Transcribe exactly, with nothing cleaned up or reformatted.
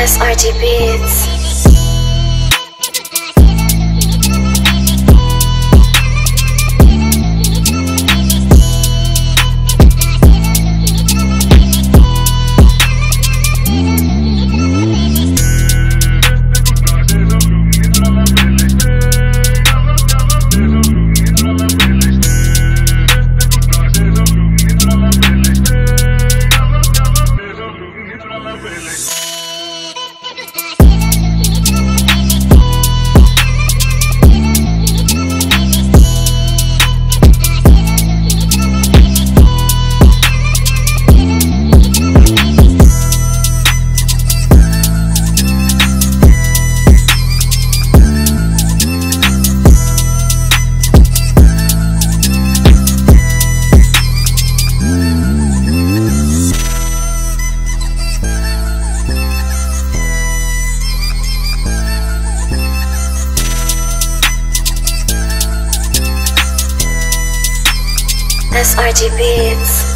S R G Beats. S R G Beats.